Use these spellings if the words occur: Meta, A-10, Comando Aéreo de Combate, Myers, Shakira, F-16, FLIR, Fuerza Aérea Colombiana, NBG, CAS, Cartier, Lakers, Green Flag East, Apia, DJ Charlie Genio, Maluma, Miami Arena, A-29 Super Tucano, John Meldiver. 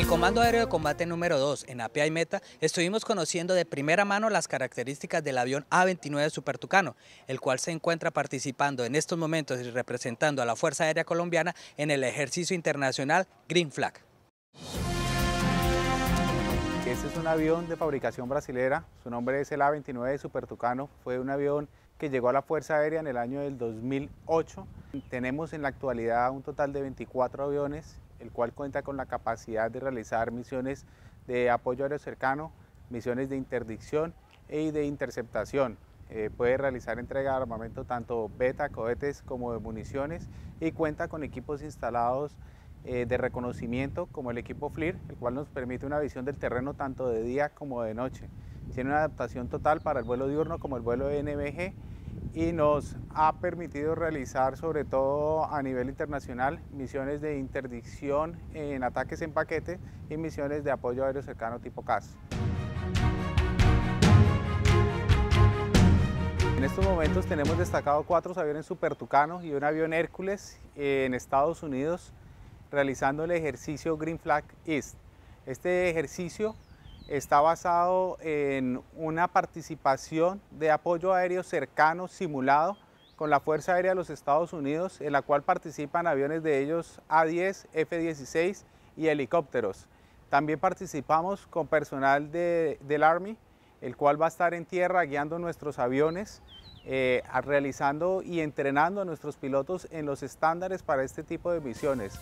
el Comando Aéreo de Combate número 2, en Apia y Meta, estuvimos conociendo de primera mano las características del avión A-29 Super Tucano, el cual se encuentra participando en estos momentos y representando a la Fuerza Aérea Colombiana en el ejercicio internacional Green Flag. Este es un avión de fabricación brasilera, su nombre es el A-29 Super Tucano, fue un avión que llegó a la Fuerza Aérea en el año del 2008. Tenemos en la actualidad un total de 24 aviones, el cual cuenta con la capacidad de realizar misiones de apoyo aéreo cercano, misiones de interdicción y de interceptación. Puede realizar entrega de armamento tanto beta, cohetes como de municiones y cuenta con equipos instalados de reconocimiento como el equipo FLIR, el cual nos permite una visión del terreno tanto de día como de noche. Tiene una adaptación total para el vuelo diurno como el vuelo NBG y nos ha permitido realizar, sobre todo a nivel internacional, misiones de interdicción en ataques en paquete y misiones de apoyo aéreo cercano tipo CAS. En estos momentos tenemos destacado 4 aviones Super Tucano y un avión Hércules en Estados Unidos realizando el ejercicio Green Flag East. Este ejercicio está basado en una participación de apoyo aéreo cercano simulado con la Fuerza Aérea de los Estados Unidos, en la cual participan aviones de ellos A-10, F-16 y helicópteros. También participamos con personal del Army, el cual va a estar en tierra guiando nuestros aviones, realizando y entrenando a nuestros pilotos en los estándares para este tipo de misiones.